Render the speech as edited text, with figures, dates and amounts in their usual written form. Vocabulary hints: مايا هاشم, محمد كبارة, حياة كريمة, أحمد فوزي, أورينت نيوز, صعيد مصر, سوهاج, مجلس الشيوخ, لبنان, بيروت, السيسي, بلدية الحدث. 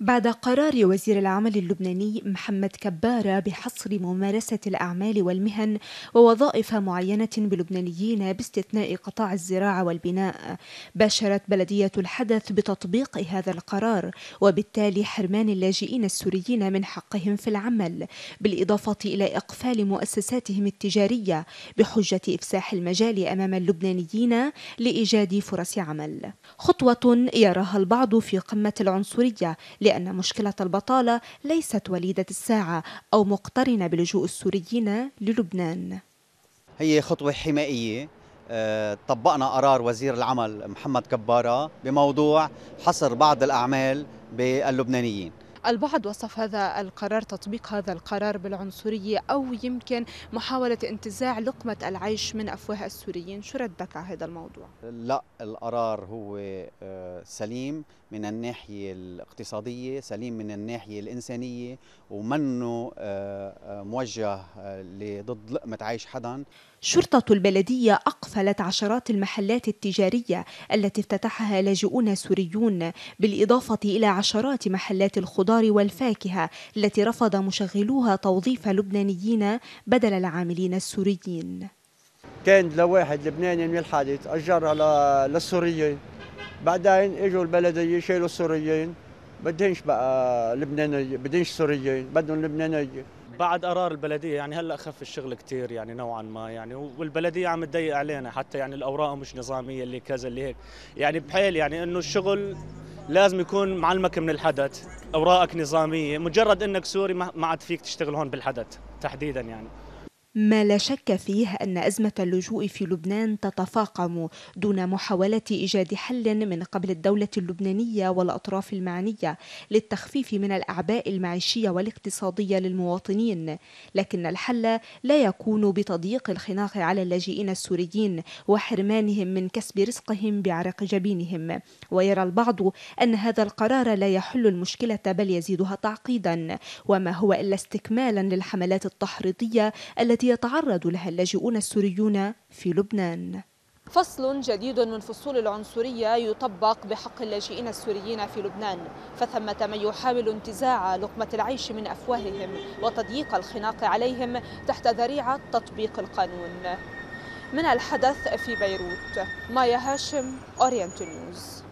بعد قرار وزير العمل اللبناني محمد كبارة بحصر ممارسة الأعمال والمهن ووظائف معينة بلبنانيين باستثناء قطاع الزراعة والبناء، باشرت بلدية الحدث بتطبيق هذا القرار، وبالتالي حرمان اللاجئين السوريين من حقهم في العمل، بالإضافة إلى إقفال مؤسساتهم التجارية بحجة إفساح المجال أمام اللبنانيين لإيجاد فرص عمل. خطوة يراها البعض في قمة العنصرية، لأن مشكلة البطالة ليست وليدة الساعة أو مقترنة بلجوء السوريين للبنان. هي خطوة حمائية. طبقنا قرار وزير العمل محمد كبارة بموضوع حصر بعض الأعمال باللبنانيين. البعض وصف هذا القرار، تطبيق هذا القرار، بالعنصرية أو يمكن محاولة انتزاع لقمة العيش من أفواه السوريين. شو ردك على هذا الموضوع؟ لا، القرار هو سليم من الناحية الاقتصادية، سليم من الناحية الإنسانية، ومنه موجه ضد لقمة عيش حدا. شرطة البلدية أقفلت عشرات المحلات التجارية التي افتتحها لاجئون سوريون، بالإضافة إلى عشرات محلات الخضار والفاكهة التي رفض مشغلوها توظيف لبنانيين بدل العاملين السوريين. كان لواحد لبناني من الحادث أجرها للسوريين، بعدين اجوا البلدية شيلوا السوريين، بدهنش بقى لبنانية، بدهنش سوريين، بدهم لبنانية. بعد قرار البلدية يعني هلا خف الشغل كثير، يعني نوعا ما يعني، والبلدية عم تضيق علينا حتى، يعني الأوراق مش نظامية، اللي كذا اللي هيك، يعني بحيل يعني إنه الشغل لازم يكون معلمك من الحدث، أوراقك نظامية، مجرد إنك سوري ما عاد فيك تشتغل هون بالحدث تحديدا يعني. ما لا شك فيه أن أزمة اللجوء في لبنان تتفاقم دون محاولة إيجاد حل من قبل الدولة اللبنانية والأطراف المعنية للتخفيف من الأعباء المعيشية والاقتصادية للمواطنين، لكن الحل لا يكون بتضييق الخناق على اللاجئين السوريين وحرمانهم من كسب رزقهم بعرق جبينهم. ويرى البعض أن هذا القرار لا يحل المشكلة بل يزيدها تعقيدا، وما هو إلا استكمالا للحملات التحريضية التي يتعرض لها اللاجئون السوريون في لبنان. فصل جديد من فصول العنصرية يطبق بحق اللاجئين السوريين في لبنان، فثمة من يحاول انتزاع لقمة العيش من أفواههم وتضييق الخناق عليهم تحت ذريعة تطبيق القانون. من الحدث في بيروت، مايا هاشم، أورينت نيوز.